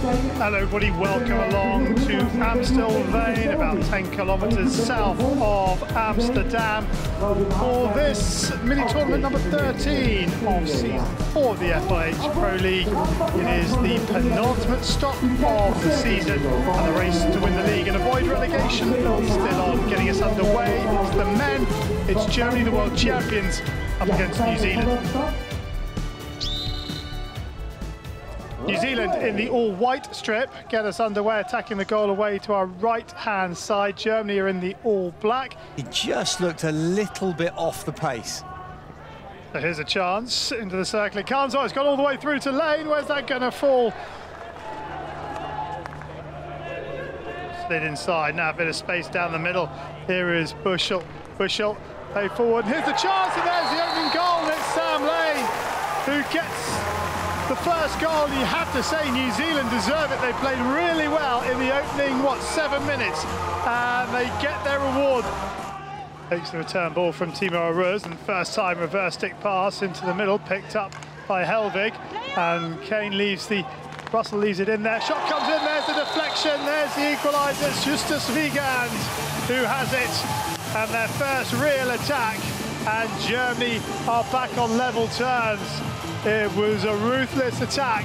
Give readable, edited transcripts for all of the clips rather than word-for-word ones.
Hello everybody, welcome along to Amstelveen, about 10 kilometres south of Amsterdam, for this mini-tournament number 13 of season 4 of the FIH Pro League. It is the penultimate stop of the season, and the race to win the league and avoid relegation is still on, getting us underway. It's the men, it's Germany, the world champions, up against New Zealand. New Zealand in the all-white strip get us underway, attacking the goal away to our right-hand side. Germany are in the all-black. He just looked a little bit off the pace. So here's a chance into the circle. Kanzo has gone all the way through to Lane. Where's that going to fall? Slid inside. Now a bit of space down the middle. Here is Bushell. Bushell play forward. Here's the chance, and there's the opening goal. And it's Sam Lane who gets the first goal. You have to say New Zealand deserve it. They played really well in the opening, 7 minutes, and they get their reward. Takes the return ball from Timo Aruz, and first time reverse stick pass into the middle, picked up by Helwig, and Kane leaves the... Russell leaves it in there. Shot comes in, there's the deflection, there's the equaliser. It's Justus Weigand who has it, and their first real attack, and Germany are back on level terms. It was a ruthless attack,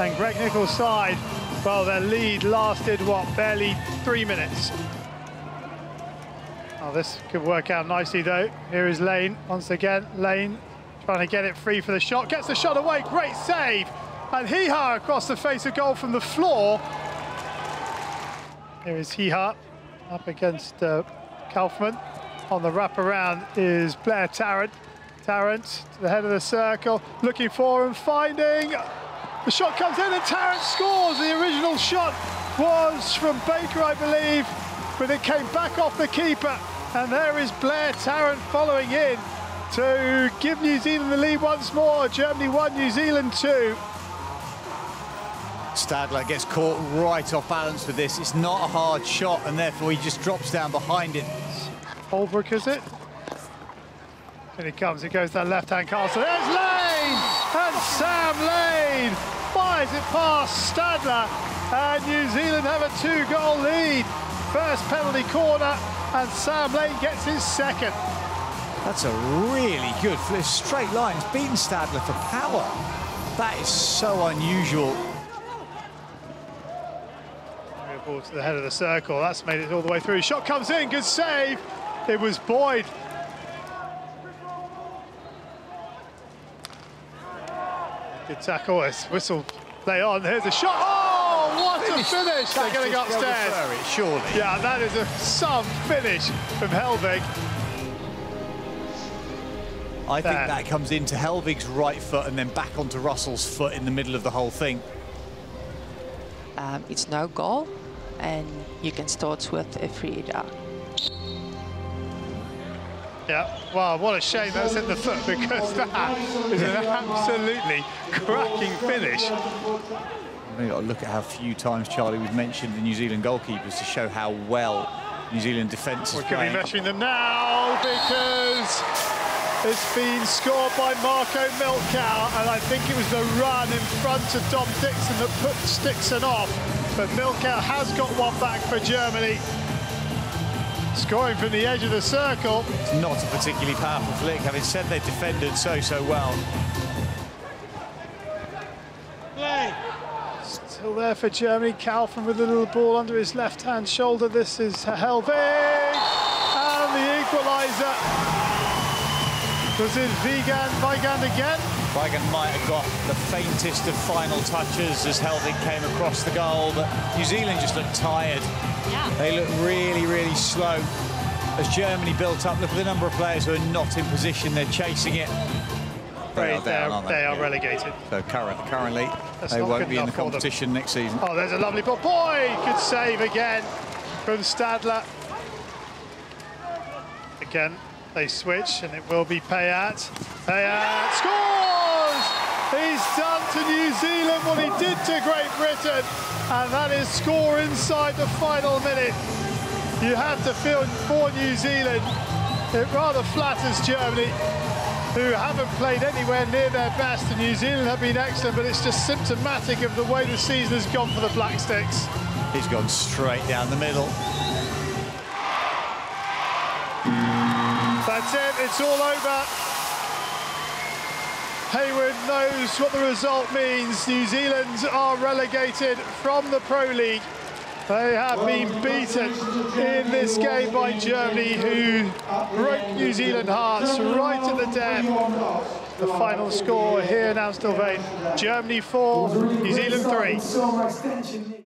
and Greg Nicholls' side, well, their lead lasted, barely 3 minutes. Oh, this could work out nicely, though. Here is Lane, once again. Lane trying to get it free for the shot. Gets the shot away, great save. And Hee-Haw across the face of goal from the floor. Here is Hee-Haw up against Kaufman. On the wraparound is Blair Tarrant. Tarrant to the head of the circle, looking for and finding. The shot comes in and Tarrant scores. The original shot was from Baker, I believe, but it came back off the keeper. And there is Blair Tarrant following in to give New Zealand the lead once more. Germany 1, New Zealand 2. Stadler gets caught right off balance with this. It's not a hard shot, and therefore he just drops down behind it. Holbrook, is it? And it comes, it goes down left-hand castle. There's Lane! And Sam Lane fires it past Stadler. And New Zealand have a 2-goal lead. First penalty corner, and Sam Lane gets his second. That's a really good flip. Straight lines, beaten Stadler for power. That is so unusual. Ball to the head of the circle. That's made it all the way through. Shot comes in, good save. It was Boyd. Good tackle, it's whistle play on. Here's a shot. Oh, what a finish! They're going upstairs. Surely. Yeah, that is a sub finish from Helwig. I think that comes into Helwig's right foot and then back onto Russell's foot in the middle of the whole thing. It's no goal, and you can start with a free down. Yeah, wow, what a shame that's in the foot, because that is an absolutely cracking finish. We've got to look at how few times, Charlie, we've mentioned the New Zealand goalkeepers to show how well New Zealand defence is playing. We're going to be measuring them now, because it's been scored by Marco Miltkau, and I think it was the run in front of Dom Dixon that put Stixon off, but Miltkau has got one back for Germany. Scoring from the edge of the circle. It's not a particularly powerful flick, having said they defended so well. Play. Still there for Germany. Kaufman with a little ball under his left-hand shoulder. This is Helwig. And the equaliser. Was it Weigand again? Weigand might have got the faintest of final touches as Helwig came across the goal, but New Zealand just looked tired. Yeah. They look really, really slow as Germany built up. Look at the number of players who are not in position. They're chasing it. They are down, aren't they? They are relegated. So currently, they won't be in the competition next season. Oh, there's a lovely ball. Boy, good save again from Stadler. Again, they switch, and it will be Payat. Payat scores! He's done to New Zealand what he did to Great Britain. And that is score inside the final minute. You have to feel for New Zealand. It rather flatters Germany. who haven't played anywhere near their best, and New Zealand have been excellent, but it's just symptomatic of the way the season has gone for the Black Sticks. He's gone straight down the middle. That's it, it's all over. Hayward knows what the result means. New Zealand are relegated from the Pro League. They have been beaten in this game by Germany, who broke New Zealand hearts right at the death. The final score here in Amstelveen, Germany 4, New Zealand 3.